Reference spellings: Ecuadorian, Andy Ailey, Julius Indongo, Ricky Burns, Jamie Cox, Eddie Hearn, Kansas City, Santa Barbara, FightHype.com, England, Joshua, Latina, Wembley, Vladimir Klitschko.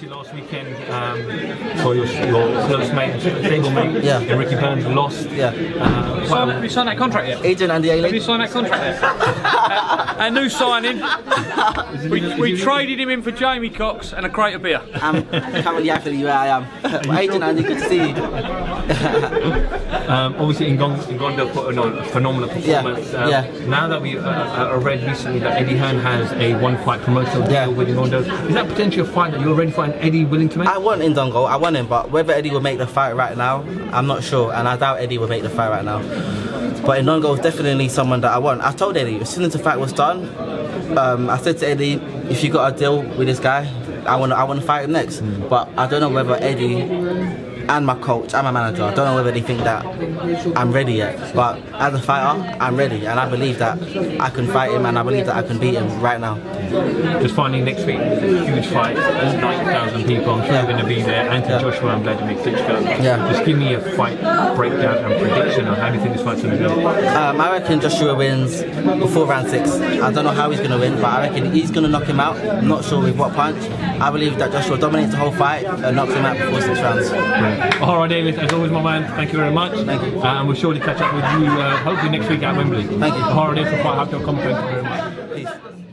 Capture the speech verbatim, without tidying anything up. Obviously last weekend um, for your, your close mate, table mate, yeah. and Ricky Burns lost. Yeah. Uh, well, have you signed that contract yet? Agent Andy Ailey. Have you signed that contract yet? A, a new signing. We, we, we traded him in for Jamie Cox and a crate of beer. I'm currently actually where I am. Well, Agent sure? Andy, good to see you. um, obviously Indongo put on a phenomenal performance. Yeah. Um, yeah. Now that we uh, read recently that Eddie Hearn has a one fight promotional deal yeah. with Indongo, is that potentially a fight that you're ready for and Eddie willing to make? I want Indongo, I want him, but whether Eddie will make the fight right now, I'm not sure, and I doubt Eddie will make the fight right now. But Indongo is definitely someone that I want. I told Eddie, as soon as the fight was done, um, I said to Eddie, if you got a deal with this guy, I want to I want to fight him next. Mm. But I don't know whether Eddie and my coach and my manager, I don't know whether they think that I'm ready yet. But as a fighter, I'm ready, and I believe that I can fight him, and I believe that I can beat him right now. Just finally, next week, huge fight, there's ninety thousand people, I'm sure yeah. are going to be there, and to yeah. Joshua and Vladimir Klitschko. Yeah. Just give me a fight breakdown and prediction on how do you think this fight's going to go? Um, I reckon Joshua wins before round six. I don't know how he's going to win, but I reckon he's going to knock him out. I'm not sure with what punch. I believe that Joshua dominates the whole fight and knocks him out before six rounds. Right. Alright David, as always my man, thank you very much. Thank you. Uh, and we'll surely catch up with you uh, hopefully next week at Wembley. Thank you. Alright David from fight hype dot com, thank you very much. Peace.